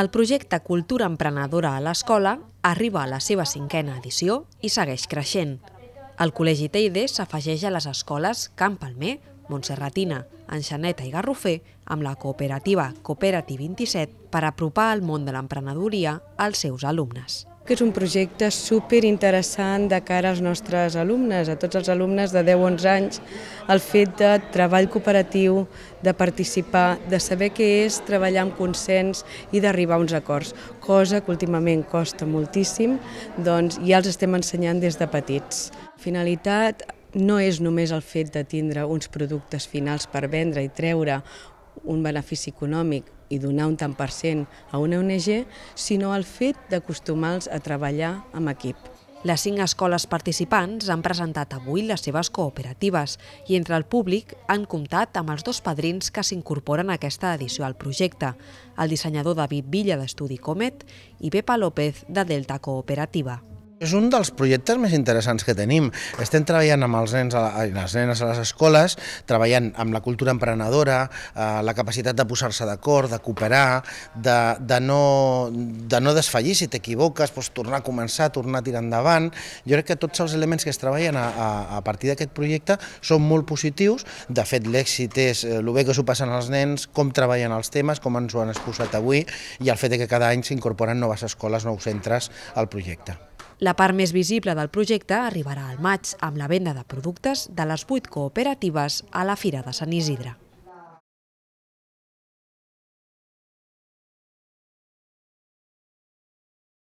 El projecte Cultura Emprenedora a l'Escola arriba a la seva 5a edició i segueix creixent. El Col·legi Teide s'afegeix a les escoles Can Palmer, Montserratina, Enxaneta i Garrofer amb la cooperativa Cooperati27 per apropar el món de l'emprenedoria als seus alumnes. És un projecte superinteressant de cara als nostres alumnes, a tots els alumnes de 10-11 anys, el fet de treball cooperatiu, de participar, de saber què és treballar amb consens i d'arribar a uns acords, cosa que últimament costa moltíssim, doncs ja els estem ensenyant des de petits. La finalitat no és només el fet de tindre uns productes finals per vendre i treure un benefici econòmic, i donar un tant per cent a una ONG, sinó el fet d'acostumar-los a treballar en equip. Les 5 escoles participants han presentat avui les seves cooperatives i entre el públic han comptat amb els 2 padrins que s'incorporen a aquesta edició al projecte, el dissenyador David Villa d'Estudi Comet i Pepa López de Delta Cooperativa. És un dels projectes més interessants que tenim. Estem treballant amb els nens i les nenes a les escoles, treballant amb la cultura emprenedora, la capacitat de posar-se d'acord, de cooperar, de no desfallir si t'equivoques, doncs tornar a començar, tornar a tirar endavant. Jo crec que tots els elements que es treballen a partir d'aquest projecte són molt positius. De fet, l'èxit és el bé que s'ho passen els nens, com treballen els temes, com ens ho han exposat avui i el fet que cada any s'incorporen noves escoles, nous centres al projecte. La part més visible del projecte arribarà al maig amb la venda de productes de les 8 cooperatives a la Fira de Sant Isidre.